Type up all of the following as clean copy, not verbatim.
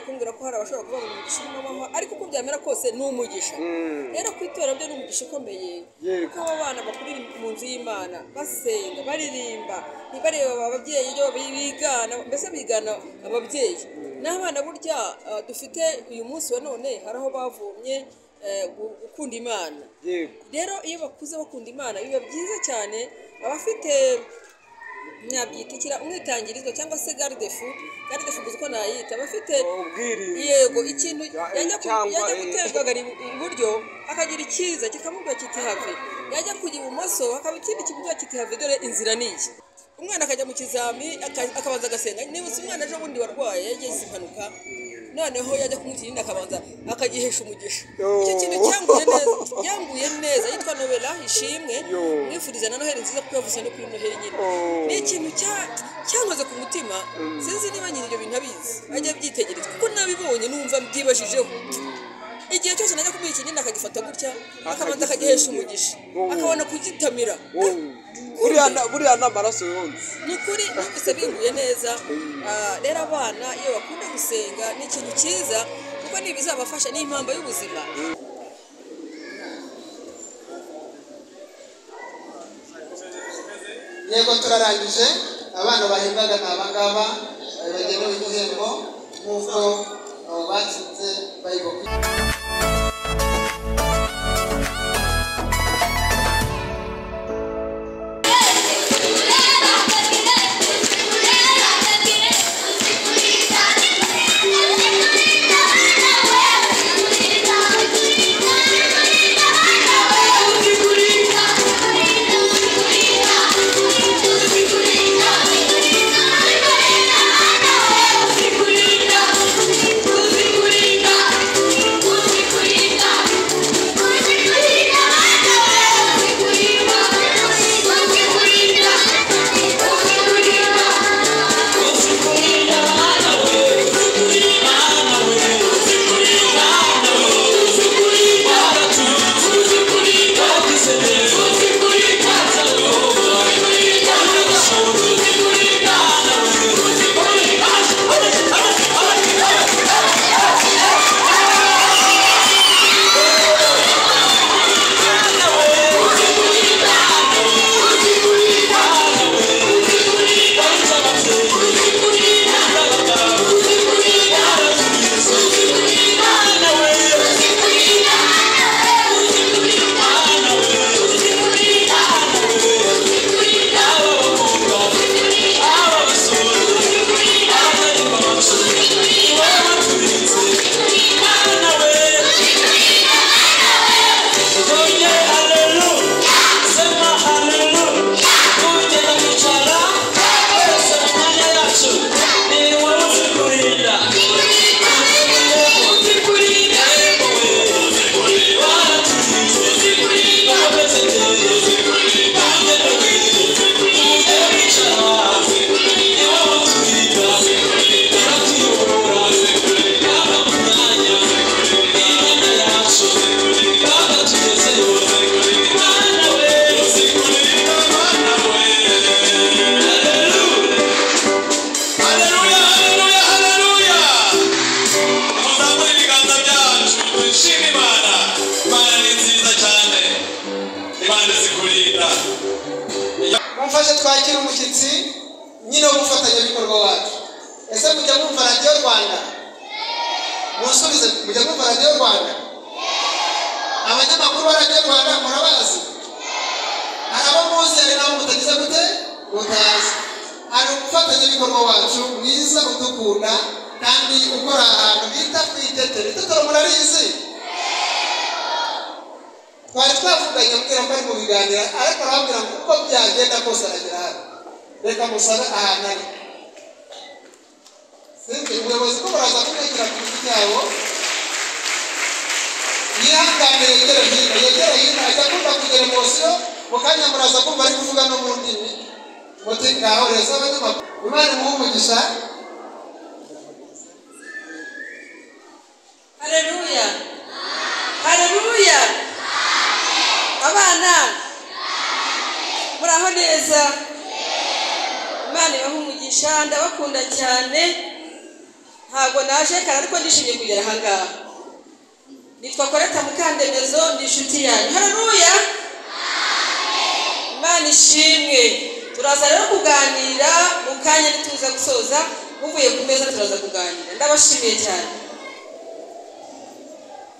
yaje kumbwira ko hari abashobora kuba mu mugisha n'amahwa ariko uko byamera kose n'umugisha rero kwitora byo n'umugisha ukomeye ko abana bakurira mu nzu y'Imana basenga baririmba ntibareba ababyeyi byo bigana mbese bigana ababyeyi n'abana burya dufite uyu munsi wa none haraho bavumye gukunda Imana rero iyo bakuze bakunda Imana biba byiza cyane abafite nyabyitira umwitangirizwa cyangwa se garde fu guko nayita bafite yego ikintu yajya guterwa gari iburyo akagira ikiza kikamubwa kiti have yajya kugira umoso akabikindi kibwa kiti have dore inzira niki umwana akajya mu kizami akabaza agasenga nibuze umwana aje bundi warwaye yageze impanuka noneho yajya kumutirinda akabanza akagihesha umugisha iki kintu yanguye neza yitwa Nobela Ishimwe nifuriza na Noheli nziza kubavuza no kuri Noheli nyine ni ikintu cyankoze ku mutima sinzi niba nyiri ibyo bintu abizi ajya byitegereza kuko nabibonye numva byibashijeho igihe cyose najya kubiha ikinini akagifata gutya akabanza akagihesha umugisha akabona kugitamira buriya n'amaraso yonze ni kuri se binguye neza rero abana iyo bakunda gusenga ni ikintu cyiza kuko nibizabafasha n'impamba y'ubuzima yego turarangije abana bahimbaga n'abangaba bagenewe igihembo nk'uko batsinze bayibona. ntabwo naje kandi ko ndishimye kugera hanga nitwa Koleta Mukandemezo ndi inshuti yanyu haleluya amen Imana ishimwe turaza rero kuganira mu kanya tuza gusoza muvuye ku meza turaza kuganira ndabashimiye cyane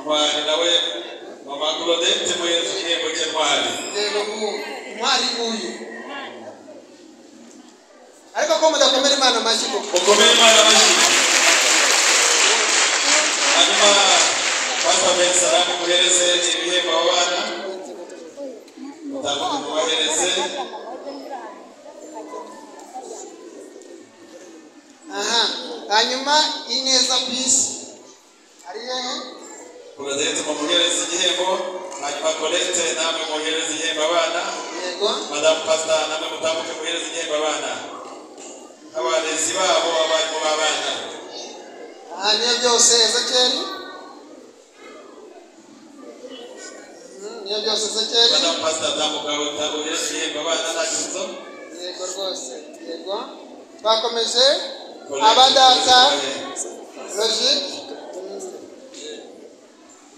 ntwari nawe mama Claudette moyezi yego cy'ntwari yego ntwari uyu ariko ko mudakomera imana amashyigo mukomere imana amashyigo hanyuma basabe salamu muhereze ibihembo abana mutamu mubahereze hanyuma ineza pisi ariyehe Claudette muhereze igihembo hanyuma Colette nawe muhereze igihembo abana yego madamu Pastor nawe mutamuke muhereze igihembo abana abarezi babo abantu babana anye byose zakeri Madam Pastor tamugawe tabuye babana nakizo yego rwose yego twakomeje abadanza logique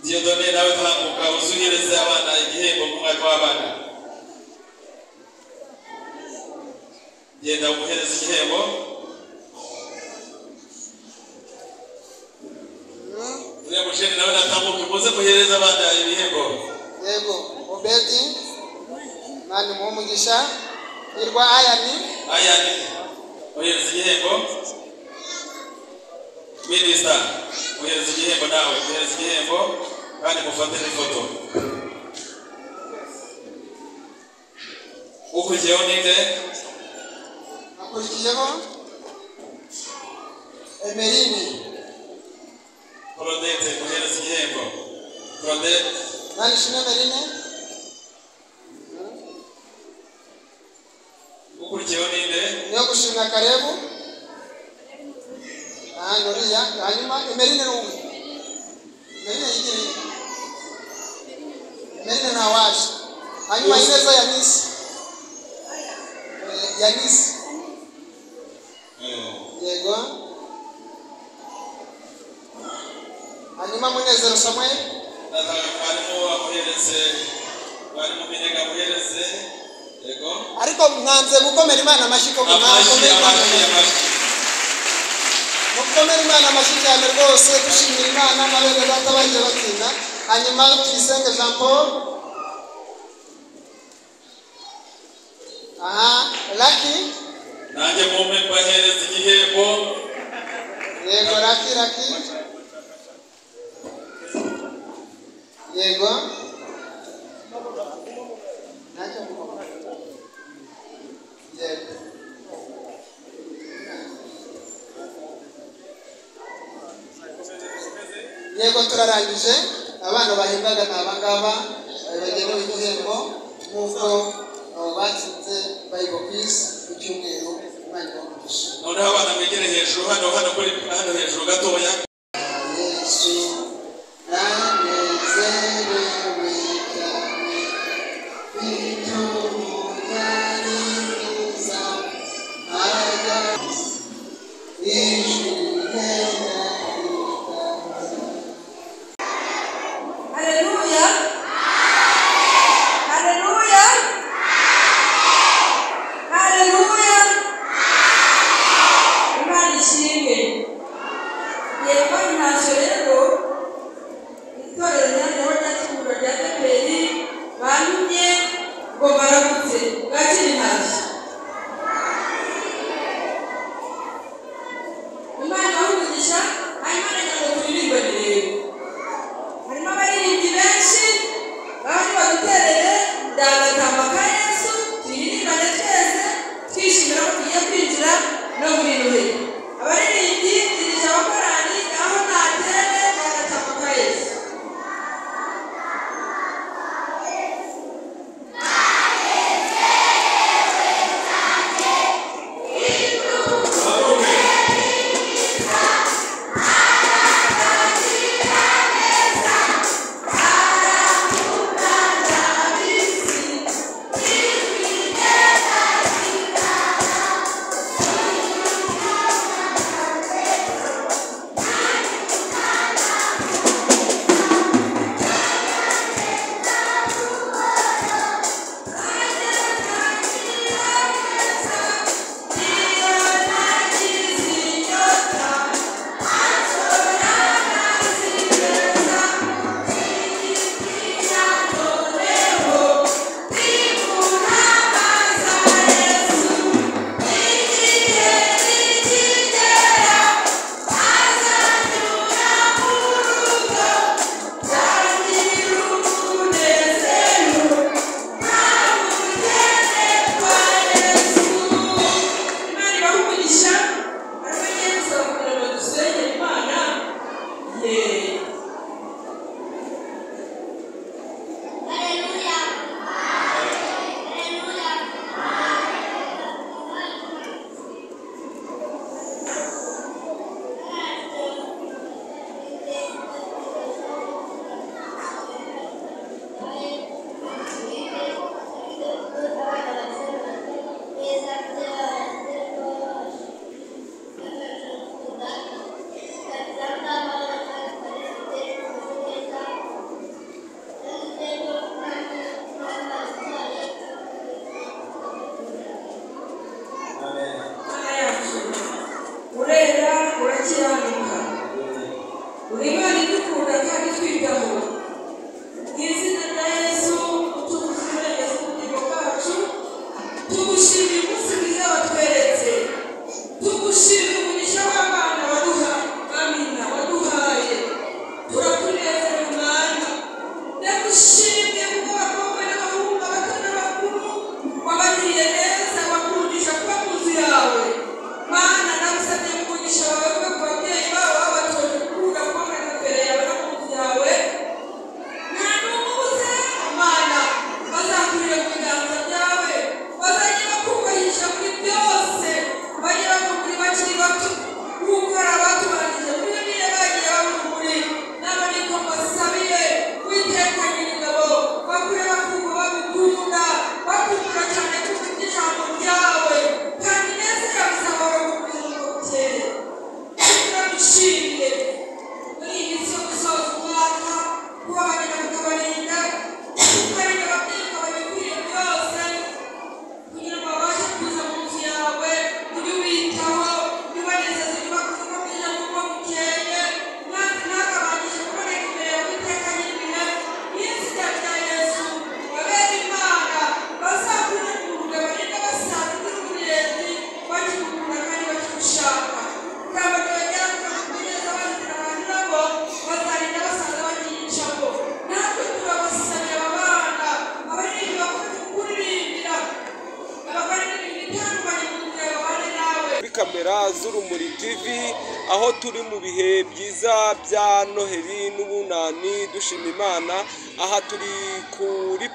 Dieu donné nawe tamugawe usuhireze abana igihembo kumwaka w'abana yenda umuhereza igihembo uriya musheni nawe natamuke muze muhereza abana ibihembo yego obedi mani muhumugisha irwa ayani muhereza igihembo minista muhereza igihembo nawe muhereza igihembo kandi mufate n'ifoto ukurikiyeho ninde Kurikijemo Emerini Claudette muhereza igihembo Claudette Mani shime Emerini ukurikiyeho ninde niyo gushimira Karebu Noriya hanyuma Emerini n'umwe Emerini nawaje hanyuma Ineza Yanisi yego hanyuma Munezero Samuel barimo muhereze yego ariko mwanze gukomera imana amashiko gukomera imana amashiko yane rwose dushimira imana amabere batabanje batinda hanyuma Tuyisenge Jean Paul Lucky nange mume bahereza igihembo yego raki yego nange mume yego yego turarangije abana bahimbaga nabangaba bagenewe igihembo nk'uko batsinze Bible Peace icyumweru noneho abana mwegere hejuru hano kuri hano hejuru gatoya z'urumuri TV aho turi mu bihe byiza bya Noheli n'ubunani dushima Imana. Aha turi kuri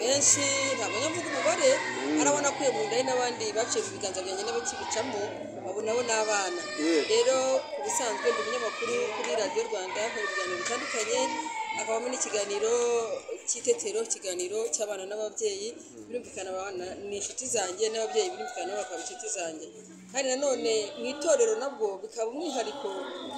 benshi ntabanyavuga umubare arabona kwiye mu ndayi n'abandi bace biganza byanjye n'abakibicamo babonabo n'abana. Rero bisanzwe ndi munyamakuru kuri Radio Rwanda hari ibiganiro bitandukanye akabamo n'ikiganiro cy'itetero, kiganiro cy'abana n'ababyeyi birumvikana abana n'inshuti zanjye n'ababyeyi birumvikana bakaba inshuti zanjye. Hari nanone mu itorero nabwo bikaba umwihariko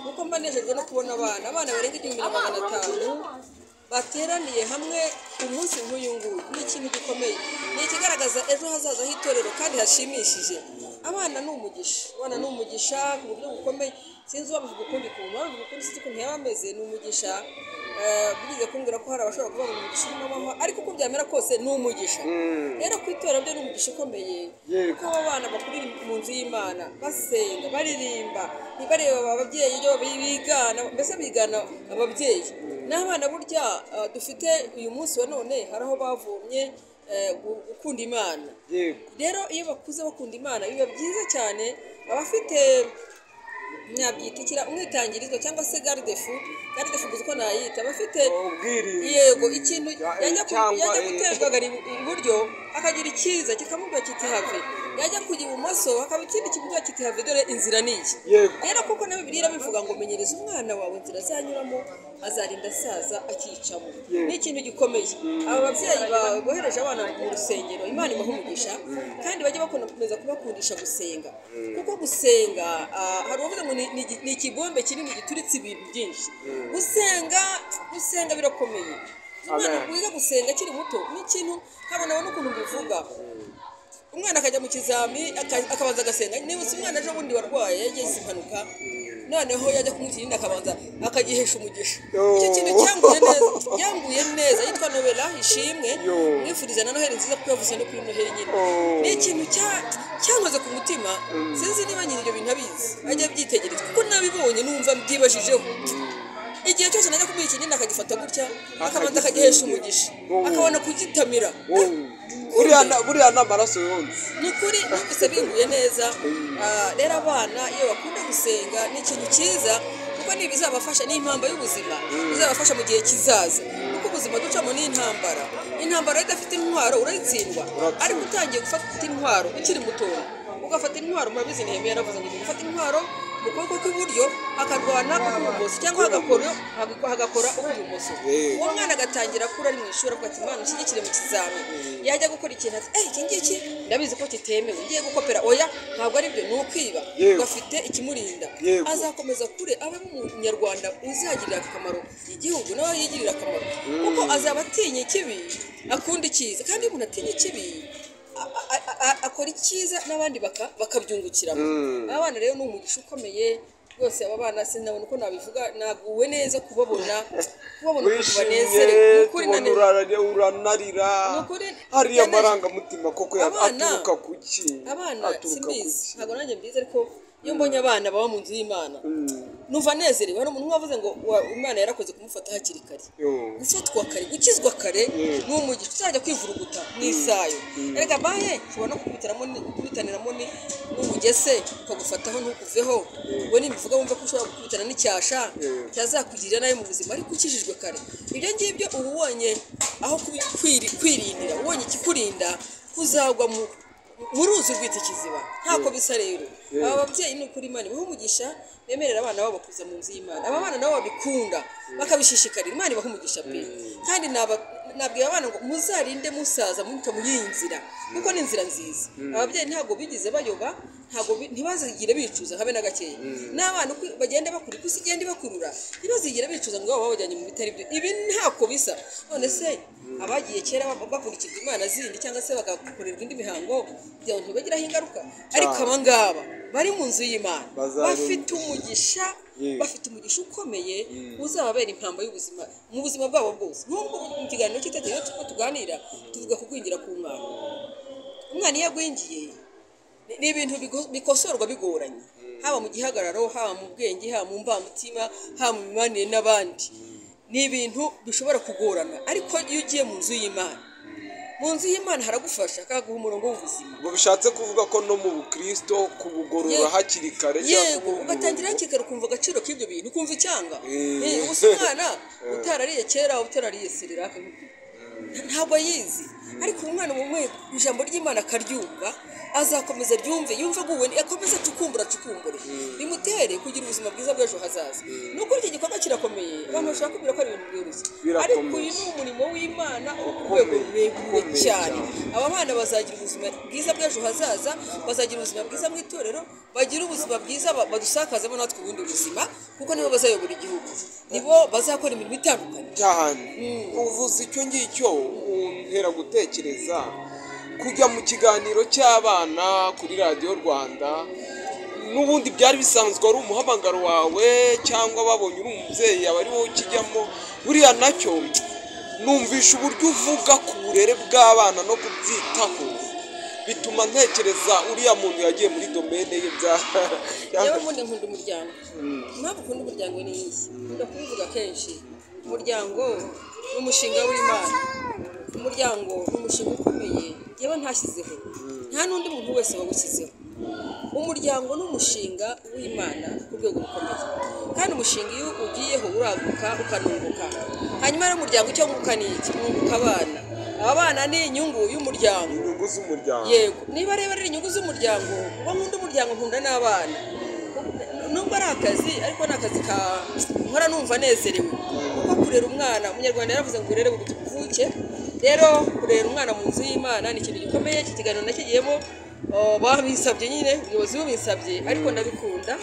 kuko mbanejejwe no kubona abana barenga 1500 bateraniye hamwe umunsi nk'uyu nguyu. Ni ikintu gikomeye, ni ikigaragaza ejo hazaza h'itorero kandi hashimishije. Abana ni umugisha, abana ni umugisha ku buryo bukomeye. Sinzi wabivuga ukundi kumva bavuga kuri siti kuntu yabameze ni umugisha. Bigize kumbwira ko hari abashobora kuba umugisha n'amama ariko uko byamera kose ni umugisha. Rero kwitora byo ni umugisha ukomeye kuko abana bakurira mu nzu y'Imana basenga baririmba ntibareba ababyeyi iyo bigana mbese bigana ababyeyi n'abana. Burya dufite uyu munsi wa none hari aho bavumye gukunda Imana. Rero iyo bakuze bakunda Imana biba byiza cyane. Abafite nyabyikira umwitangirizwa cyangwa se garde fu guzuko nayita bafite yego ikintu yajya gutegagara iburyo akagira ikiza kikamubwa kiti have yajya kujya ibumoso akaba ikindi kibwa kiti have dore inzira niki. Rero kuko na Bibiliya bivuga ngo menyereza umwana wawe inzira azanyuramo azarinda saza akicamo. Ni ikintu gikomeye. Aba babyeyi bagohereje abana mu rusengero Imana imuhumugisha kandi bajye bakunda kumeza kubakundisha gusenga kuko gusenga hari uvuga ngo ni ikibombe kinini gituritse ibintu byinshi. Gusenga birakomeye. Umwana kwiga gusenga kiri muto ni ikintu habona bano ukuntu bivuga. Umwana akajya mu kizami akabanza agasenga. Niba umwana ejo bundi warwaye yageze impanuka noneho yajya kumutirinda akabanza akagihesha umugisha. Icyo kintu yanguye neza yitwa Nobela Ishimwe mwifuriza na Noheli nziza kuko yavuze no kuri Noheli nyine. Ni ikintu cyankoze ku mutima. Sinzi niba nyiri ibyo bintu abizi ajya byitegereza kuko nabibonye numva byibashijeho. Igihe cyose najya kubiha ikinini akagifata gutya akabanza akagihesha umugisha akabona kugitamira. Buriya n'amaraso yonze ni kuri numvise binguye neza. Rero abana iyo bakunda gusenga ni ikintu cyiza kuko nibizabafasha, ni impamba y'ubuzima bizabafasha mu gihe kizaza kuko ubuzima ducamo ni intambara idafite intwaro urayitsindwa. Ari utangiye gufata intwaro ukiri muto ugafata intwaro murabizi Nehemiya yaravuze ngo gufata intwaro mu kuboko kw'iburyo akarwana n'umugozi cyangwa agakora umugozi. Uwo mwana agatangira kuri ari mu ishuri akati Imana ushigikire mu kizami yajya gukora ikintu ati iki ngiki ndabizi ko kitemewe ngiye gukopera oya ntabwo ari byo nukwiba gafite ikimurinda azakomeza kure abe umunyarwanda uzagirira akamaro igihugu nawe yigirira akamaro kuko azaba atinye ikibi akunda ikiza kandi umuntu atinye ikibi akora ikiza n'abandi bakabyungukiramo. Abana rero ni umugisha ukomeye rwose. Aba bana sinabona uko nabivuga naguwe neza kubabona kubanezerewe kuri nane uranarira hari amarangamutima koko aturuka kuki abana simbizi ntabwo nanjye mbizi ariko iyo mbonye abana baba mu nzu y'Imana numva nezerewe. Hari umuntu wavuze ngo Imana yarakoze kumufata hakiri kare gufatwa kare gukizwa kare ni umugisha uzajya kwivuruguta mu isayo. Reka bahe ubona kubitaramo kubitaniramo ni umugese ukagufataho ntukuveho we n'imivuga wumva ko ushobora gukubitana n'icyasha cyazakugirira nayo mu buzima ariko ukijijwe kare. Ibyo ngibyo ubu ubonye aho kwirindira ubonye ikikurinda kuzagwa muruzi rwite kiziba ntako bisa. Rero aba babyeyi ni kuri Imana bahumugisha bemerera abana babo kuza mu nzu y'Imana. Aba bana nabo babikunda bakabishishikarira Imana bahumugisha pe kandi nabwiye abana ngo muzarinde musaza muto muyinzira kuko ni inzira nziza. Ababyeyi ntago bigize bayoba ntago ntibazigire bicuza habe na gakeye n'abana bagende bakuri kusigende bakurura ntibazigire bicuza ngo babo bajyanye mu bitari byo ibi ntako bisa. None se abagiye kera bakurikirwa imana zindi cyangwa se bagakorerwa indi mihango kugira ngo ntibagiraho ingaruka, ariko aba ngaba bari mu nzu y'Imana bafite umugisha ukomeye uzababera impamba y'ubuzima mu buzima bwabo bwose. Nubwo mu kiganiro cy'itatiyo tuganira tuvuga ku kwinjira ku mwana, umwana iyo agwingiye ni ibintu bikosorwa bigoranye, haba mu gihagararo, haba mu bwenge, haba mu mbamutima, haba mu mibanire n'abandi. Ni ibintu bishobora kugorana, ariko iyo ugiye mu nzu y'Imana, haragufasha akaguha umurongo w'ubuzima. Bishatse kuvuga ko no mu Bukristo kubugorora hakiri kare, yego ugatangira hakikare kumva agaciro k'ibyo bintu, kumva icyanga ubusa umwana utarariye kera, utarariye serera ntabwo yizi, ariko umwana umwe ijambo ry'Imana akaryumva azakomeza ryumve, yumva guwe akomeza tukumbura bimutere kugira ubuzima bwiza bw'ejo hazaza. Nuko iki gikorwa kirakomeye, abantu bashaka kubira ko ari ibintu byoroshye, ariko uyu ni umurimo w'Imana urwego rurerure cyane. Aba bana bazagira ubuzima bwiza bw'ejo hazaza, bazagira ubuzima bwiza mu itorero, bagira ubuzima bwiza badusakazemo natwe ubundi ubuzima, kuko nibo bazayobora igihugu, nibo bazakora imirimo itandukanye cyane. Uvuze icyo ngicyo untera gutekereza kujya mu kiganiro cy'abana kuri Radio Rwanda. N'ubundi byari bisanzwe ari umuhamagaro wawe cyangwa babonye uri umubyeyi abari wo kijyamo, buriya nacyo numvisha uburyo uvuga ku burere bw'abana no kubyitaho bituma ntekereza uriya muntu yagiye muri domaine ye bya cyangwa umuntu nkunda umuryango. Ntabwo ukunda umuryango ni iki ndakuvuga kenshi, umuryango n'umushinga w'Imana, umuryango n'umushinga ukomeye yaba ntashyizeho, nta n'undi muntu wese wagushyizeho. Umuryango n'umushinga w'Imana ku rwego rukomeye, kandi umushinga iyo ugiyeho uraguka ukanunguka, hanyuma ari umuryango icyo nguka ni iki, unguka abana. Aba bana ni inyungu y'umuryango, inyungu z'umuryango. Yego, niba rero ari inyungu z'umuryango uba nkunda umuryango, nkunda n'abana. Nubwo ari akazi, ariko ni akazi nkora numva nezerewe, kuko kurera umwana, umunyarwanda yaravuze ngo urere buguti kuvuke. Rero kurera umwana mu nzu y'Imana ni ikintu gikomeye. Iki kiganiro nakigiyemo babisabye, nyine ubuyobozi bubinsabye, ariko ndabikunda.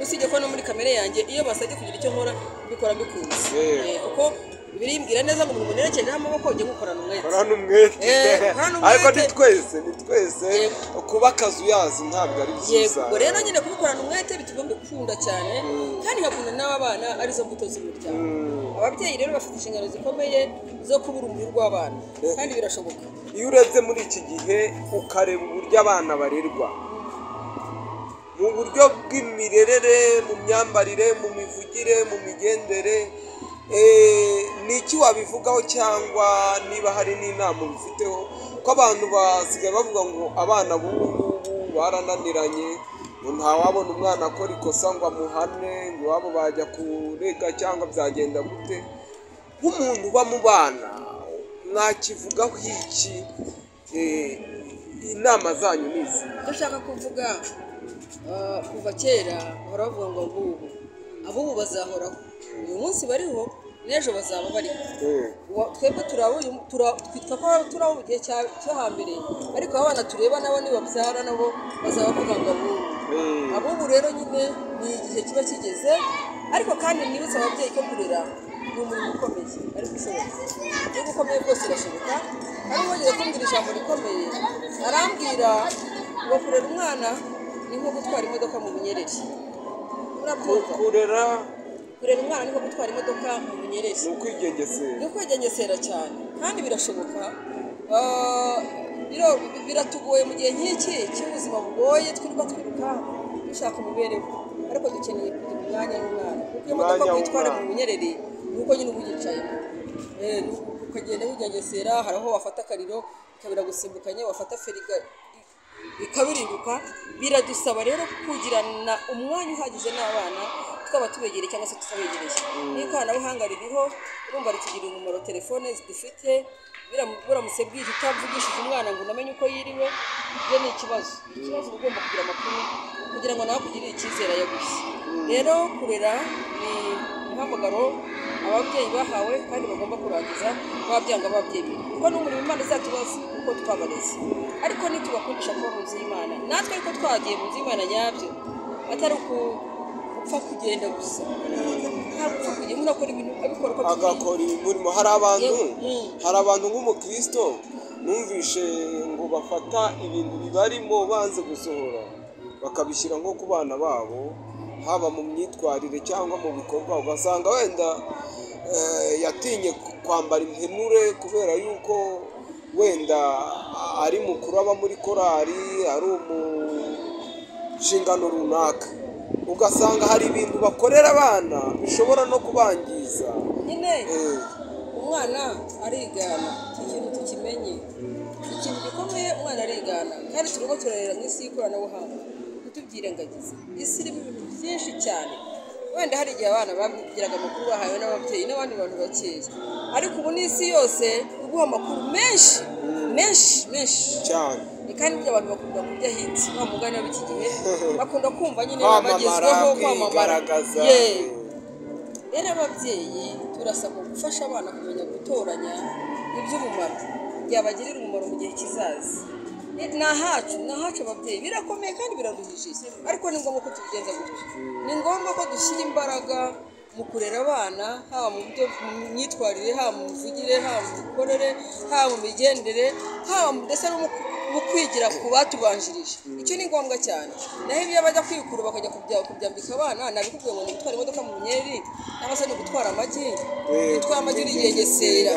Usibye ko no muri kamere yanjye iyo basabye kugira icyo nkora mbikora mbikunze, kuko birimbwira neza ngo umuntu nerekejeho amaboko ujye gukorana umwete, ariko ni twese kuba akazi uyazi ntabwo ari byiza. Yego, rero nyine kubikorana umwete bituma mbikunda cyane, kandi nkakunda n'abana arizo mbuto z'umuryango. Ababyeyi rero bafite inshingano zikomeye zo kubura umubiri w'abana, kandi birashoboka. Iyo urebye muri iki gihe ukareba uburyo abana barerwa mu buryo bw'imirerere, mu myambarire, mu mivugire, mu migendere, ni iki wabivugaho cyangwa niba hari n'inama ubifiteho? Ko abantu basigaye bavuga ngo abana b'ubu barananiranye, ngo ntawabona umwana akora ikosa ngo amuhane, ngo wabo bajya kurega cyangwa byagenda gute. Nk'umuntu uba mu bana mwakivugaho iki? Inama zanyu ni izi? Dushaka kuvuga kuva kera bahora bavuga ngo ab'ubu bazahoraho, uyu munsi bariho n'ejo bazaba bariho. Twebwe twitwa ko turaho mu gihe cyo hambere, ariko abana tureba nabo nibabyara nabo bazabavuga ngo ab'ubu rero nyine ni igihe kiba kigeze. Ariko kandi nibutse ababyeyi ko kurera ni umurimo ukomeye, ariko ushoboka. Iyo ukomeye rwose urashoboka. Ari wongeye kumbwira ijambo rikomeye, arambwira ngo kurera umwana ni nko gutwara imodoka mu bunyereri. Kurera umwana ni nko gutwara imodoka mu bunyereri, ni ukwigengesera cyane, kandi birashoboka. Biratugoye mu gihe nk'iki cy'ubuzima bugoye, twirirwa twiruka dushaka umubereho, ariko dukeneye kugira umwanya n'umwana, kuko iyo modoka uyitwara mu bunyereri nuko nyine uba uyicayemo, ukagenda wigengesera. Hari aho wafata akariro ikabira gusimbukanye, wafata feriga ikabirinduka. Biradusaba rero kugirana umwanya uhagije n'abana, tukaba tubegereye cyangwa se tutabegereye. N'ikoranabuhanga ririho, urumva rikigirira umumaro telefone zidufite. Biramutse bwije utavugishije umwana ngo unamenye uko yiriwe, ibyo ni ikibazo. Ikibazo ugomba kugira amakuru kugira ngo nawe akugirire icyizere yagushye. Rero kurera ni umuhamagaro ababyeyi bahawe, kandi bagomba kurangiza babyanga ababyeyi, kuko ni umurimo Imana izatubaza uko twabareze. Ariko nitubakundisha kuba mu nzu y'Imana, natwe ariko twagiye mu nzu y'Imana nyabyo atari uko gupfa kugenda gusa, ntabwo gupfa kugenda unakora ibintu abikora ko agakora umurimo. Hari abantu nk'umukristo numvishe ngo bafata ibintu bibarimo banze gusohora bakabishyira nko ku bana babo, haba mu myitwarire cyangwa mu bikorwa, ugasanga wenda yatinye kwambara impenure kubera yuko wenda ari mukuru aba muri korali, ari umunshingano runaka, ugasanga hari ibintu bakorera abana bishobora no kubangiza. Nyine umwana arigana, ikintu tukimenye, ikintu gikomeye umwana arigana, kandi turimo turarera mu isi y'ikoranabuhanga kutubyirengagiza. Isi irimo ibintu byinshi cyane, wenda hari igihe abana babwiraga amakuru bahawe n'ababyeyi n'abandi bantu bakeya, ariko ubu n'isi yose uguha amakuru menshi menshi menshi cyane. Kandi abantu bakunda kujya hiti nta mugani w'iki gihe bakunda kumva nyine bagezweho kwamagaragaza. Rero ababyeyi turasabwa gufasha abana kumenya gutoranya iby'ubumara byabagirira umumaro mu gihe kizaza. Ni ahacu ababyeyi, birakomeye kandi biraruhije, ariko ni ngombwa ko tubigenza gutyo. Ni ngombwa ko dushyira imbaraga mu kurera abana, haba mu myitwarire, haba mu mvugire, haba mu mikorere, haba mu migendere, haba ndetse no mu kwigira ku batubanjirije. Icyo ni ngombwa cyane. Naho ibyo bajya kwikura bakajya kubyambika abana, nabikubwiye ngo gutwara imodoka mu myeri cyangwa se gutwara amagi, gutwara amagi urigengesera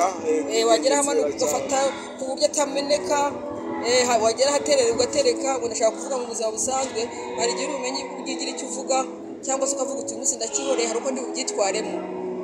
wagera hamano ugafata ku buryo atameneka, wagera haterera ugatereka, unashaka kuvuga mu buzima busanzwe hari igihe umenye kugira icyo uvuga cyangwa se ukavuga uti umunsi ndakibore hari uko ndi bubyitwaremo.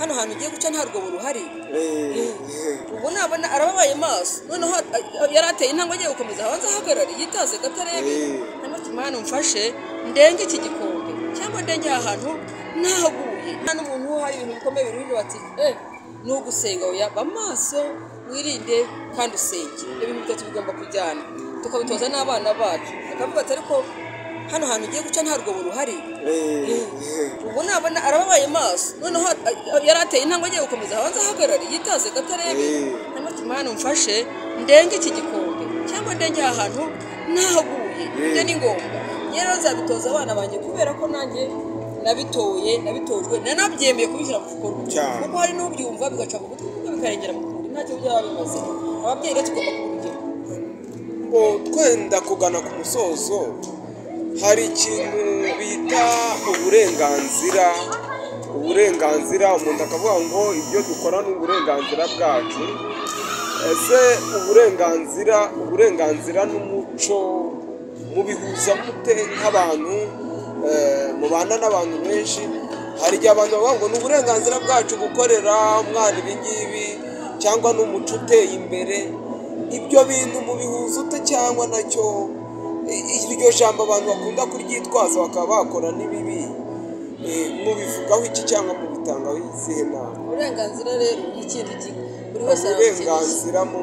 hano hantu ugiye guca nta rwobo ruhari. Ubu nabona arababaye maso, noneho yarateye intambwe agiye gukomeza, abanza ahagarara yitaze gatarebe n'amatima hano mfashe ndenge iki gikombe cyangwa ndenge aha hantu nahaguye. Nta n'umuntu hari ibintu bikomeye biri bati ni ugusenga. Ba amaso, wirinde kandi usenge. Ibintu bitatu bigomba kujyana, tukabitoza n'abana bacu bakavuga ati ariko hano hantu ugiye guca nta rwobo ruhari. Ubu nabona arababaye maso, noneho yarateye intambwe agiye gukomeza, abanza ahagarara yitaze gatarebe n'amatima hano mfashe ndenge iki gikombe cyangwa ndenge aha hantu nahaguye. Ibyo ni ngombwa. Rero nzabitoza abana banjye kubera ko nanjye nabitoye, nabitojwe, nanabyemeye kubishyira mu bikorwa. Kuko hari n'ubyumva bigaca mu gutwi bikarengera mu mubiri, ntacyo byaba bimaze. Ababyeyi rero tugomba kubigera. Ngo twenda kugana ku musozo, hari ikintu bita uburenganzira. Umuntu akavuga ngo ibyo dukora ni uburenganzira bwacu. Ese uburenganzira n'umuco mubihuza mute nk'abantu mubana n'abantu benshi? Hari igihe abantu bavuga ngo ni uburenganzira bwacu gukorera umwana ibingibi cyangwa n'umuco uteye imbere. Ibyo bintu mubihuza ute cyangwa nacyo iryo jambo abantu bakunda kuryitwaza bakaba bakora n'ibibi, mubivugaho iki cyangwa mu bitangaho izihe nama? Uburenganzira rero ikintu gito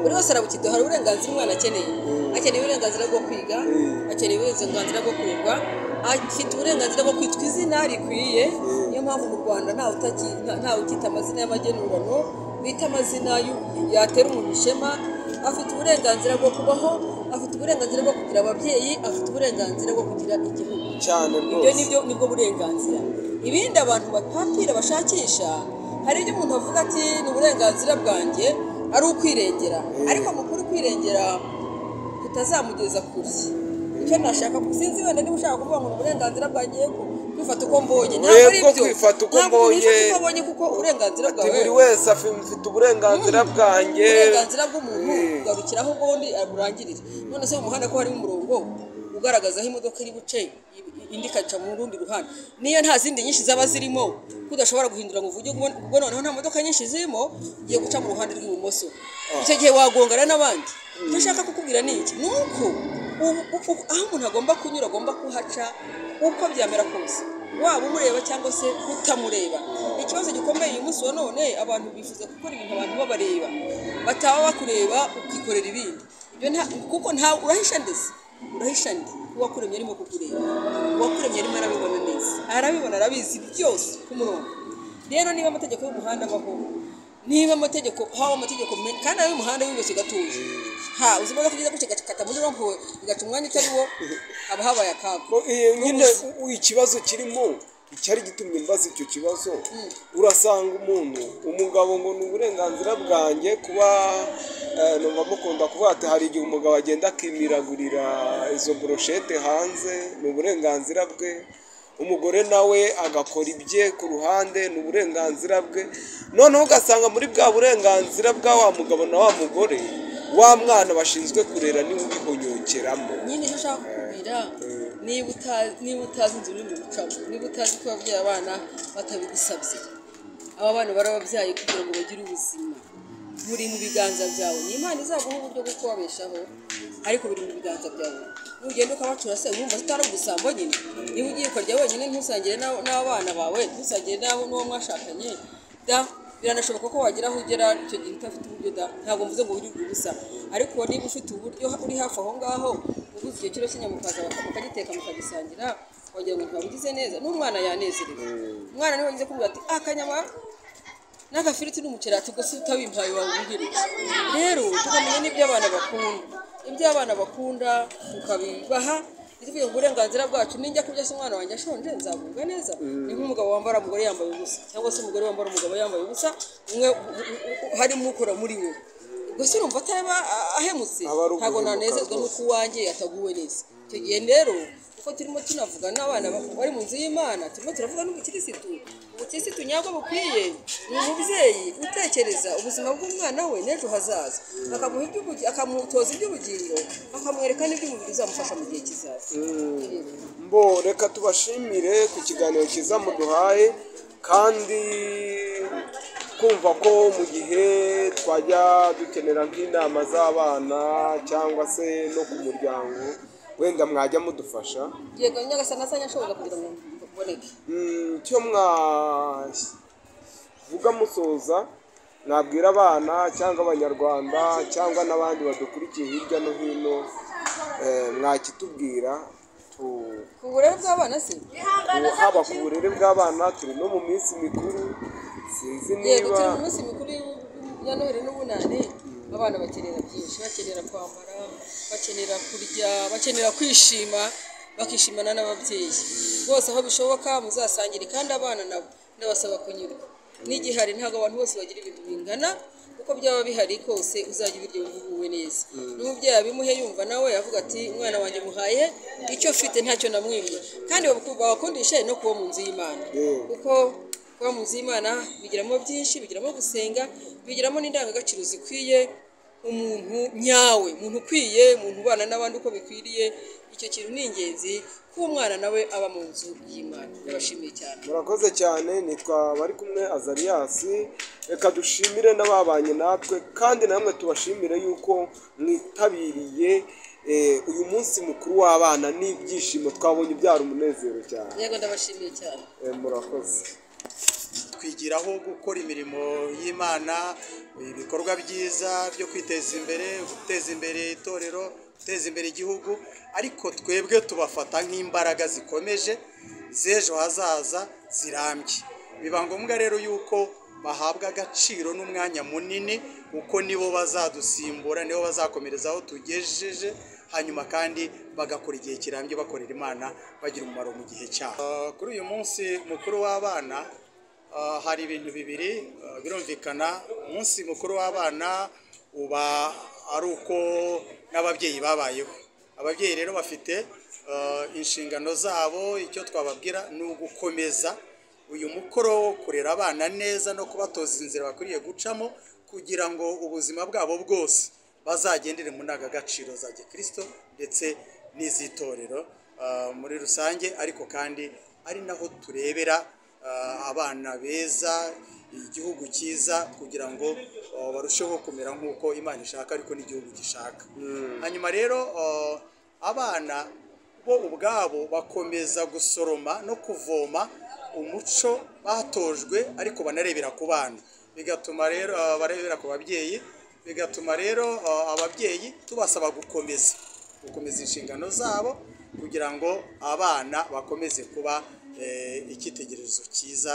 buri wese arabukido. Hari uburenganzira umwana akeneye uburenganzira bwo kwiga, akeneye uburenganzira bwo kurerwa, afite uburenganzira bwo kwitwa izina rikwiye. Niyo mpamvu mu Rwanda ntawe ukita amazina y'amagenurano bita amazina yatera umuntu ishema. Afite uburenganzira bwo kubaho, afite uburenganzira bwo kugira ababyeyi, afite uburenganzira bwo kugira igihugu. Ibyo nibwo burenganzira. Ibindi abantu batapira bashakisha, hari ibyo umuntu avuga ati ni uburenganzira bwanjye, ari ukwirengera, ariko amakuru kwirengera kutazamugeza kure. Icyo nashaka kuzinzi wenda niba ushaka kuvuga ngo uburenganzira bwanjye kwifata uko mbonye, ntabwo ari ibyo kwifata uko mbonye, kuko uburenganzira bwawe buri wese afite uburenganzira bwanjye. Uburenganzira bw'umuntu ugarukiraho ubundi aburangirire. None se mu muhanda ko harimo umurongo kugaragazaho imodoka iri buce indi kaca mu rundi ruhande niyo nta zindi nyinshi zaba zirimo kudashobora guhindura ngo vuge ubwo noneho nta modoka nyinshi zirimo giye guca mu ruhande rw'ibumoso icyo gihe wagongana n'abandi ndashaka kukubwira n'iki nuko aho umuntu agomba kunyura agomba kuhaca uko byamera kose waba umureba cyangwa se utamureba ikibazo gikomeye uyu munsi none abantu bifuza gukora ibintu abantu babareba batawa bakureba ukikorera ibindi ibyo kuko nta urahisha ndese urahisha ndi wakuremye arimo kukureba wakuremye arimo arabibona neza arabibona arabizi byose ku murongo rero niba amategeko y'umuhanda mahoro niba amategeko hawa amategeko kandi y'umuhanda y'ubwose gatuje uzimo kugeza gucekata muri rompo igacumwanya cyari wo abahabaye akako nyine ikibazo kirimo icyari gitumye mbaza icyo kibazo urasanga umuntu umugabo ngo n'uburenganzira bwanjye kuba numva mukunda kuvuga ati hari igihe umugabo agenda akimiragurira izo brochette hanze n'uburenganzira bwe umugore nawe agakora ibye ku ruhande n'uburenganzira bwe noneho ugasanga muri bwa burenganzira bwa wa mugabo na wa mugore wa mwana bashinzwe kurera ni ubihonyokeramo nyine ushaka kubira niba utazi inzu y'undi mucamo niba utazi ko ababyeyi abana batabigusabye aba bana barababyaye kugira ngo bagire ubuzima buri mu biganza byawe ni Imana izaguha uburyo bwo kubabeshaho ariko buri mu biganza byawe nugenda ukabacura se wumva utari gusamba nyine niba ugiye kurya wenyine ntusangire n'abana bawe ntusangire n'abo n'uwo mwashakanye biranashoboka ko wagira aho ugera icyo gihe utafite uburyo ntabwo mvuze ngo uri gusa ariko niba ufite uburyo uri hafi aho ngaho uguze icyo kiro cy'inyamukaza bakagiteka mukagisangira wagira ngo ntibabugize neza n'umwana yanezerewe umwana niwe wagize kuvuga ati akanyama n'agafiriti n'umukerati ubwo si utabimpaye wabugire rero tukamenya n'ibyo abana bakunda tukabibaha igihe uburenganzira bwacu ninjya kubya umwana wanjye ashonje nzavuga neza ni nk'umugabo wambara umugore yambaye ubusa cyangwa se umugore wambara umugabo yambaye ubusa umwe harimo ukora muri we gusa urumva ataba ahemutse ntago nanezezwa n'uko uwanjye yataguwe neza icyo gihe rero uko turimo tunavuga n'abana bari mu nzu y'Imana turimo turavuga n'ubukirisitu nyabwo bukwiye ni umubyeyi utekereza ubuzima bw'umwana we n'ejo hazaza akamutoza iby'ubugingo akamwereka n'iby'umubiri uzamufasha mu gihe kizaza reka tubashimire ku kiganiro kiza muduhaye kandi kumva ko mu gihe twajya dukenera nk'inama z'abana cyangwa se no ku muryango wenda mwajya mudufasha yego nyagasana ashobora kugira ngo uboneke cyo mwavuga musoza nabwira abana cyangwa abanyarwanda cyangwa n'abandi badukurikiye hirya no hino mwakitubwira ku burere bw'abana se haba ku burere bw'abana turi no mu minsi mikuru sinzi niba yego turi mu minsi mikuru ya Noheli n'ubunane abana bakenera byinshi bakenera kwambara bakenera kurya bakenera kwishima bakishimana n'ababyeyi bose aho bishoboka muzasangire kandi abana nabo n'abasaba kunyurwa n'igihari ntago abantu bose bagira ibintu bingana uko byaba bihari kose uzajya ibiryo bivuguwe neza n'umubyeyi abimuhe yumva nawe yavuga ati umwana wanjye muhaye icyo afite ntacyo namwimye kandi bakundisha no kuba mu nzu y'Imana kuko kuba mu nzu y'Imana bigiramo byinshi bigiramo gusenga bigiramo n'indangagaciro zikwiye umuntu nyawe umuntu ukwiye umuntu ubana n'abandi uko bikwiriye icyo kintu ni ingenzi ko umwana nawe aba mu nzu y'Imana ndabashimiye cyane murakoze cyane nitwa bari kumwe Azarias reka dushimire n'ababanye natwe kandi namwe tubashimire yuko mwitabiriye uyu munsi mukuru w'abana n'ibyishimo twabonye byari umunezero cyane yego ndabashimiye cyane murakoze kwigiraho gukora imirimo y'Imana ibikorwa byiza byo guteza imbere itorero guteza imbere igihugu ariko twebwe tubafata nk'imbaraga zikomeje z'ejo hazaza zirambye biba ngombwa rero yuko bahabwa agaciro n'umwanya munini uko nibo bazadusimbura nibo bazakomereza aho tugejeje hanyuma kandi bagakora igihe kirambye bakorera Imana bagira umumaro mu gihe cyabo kuri uyu munsi mukuru w'abana hari ibintu bibiri birumvikana umunsi mukuru w'abana uba ari uko n'ababyeyi babayeho ababyeyi rero bafite inshingano zabo icyo twababwira ni ugukomeza uyu mukoro wo kurera abana neza no kubatoza inzira bakwiriye gucamo kugira ngo ubuzima bwabo bwose bazagendere mu ndangagaciro za Gikristo ndetse n'izitorero muri rusange, ariko kandi ari naho turebera abana beza, igihugu cyiza, kugira ngo barusheho kumera nk'uko Imana ishaka ariko n'igihugu gishaka. Hanyuma rero abana bo ubwabo bakomeza gusoroma no kuvoma umuco batojwe, ariko banarebera ku bana, bigatuma rero barebera ku babyeyi, bigatuma rero ababyeyi tubasaba gukomeza inshingano zabo, kugira ngo abana bakomeze kuba icyitegererezo cyiza.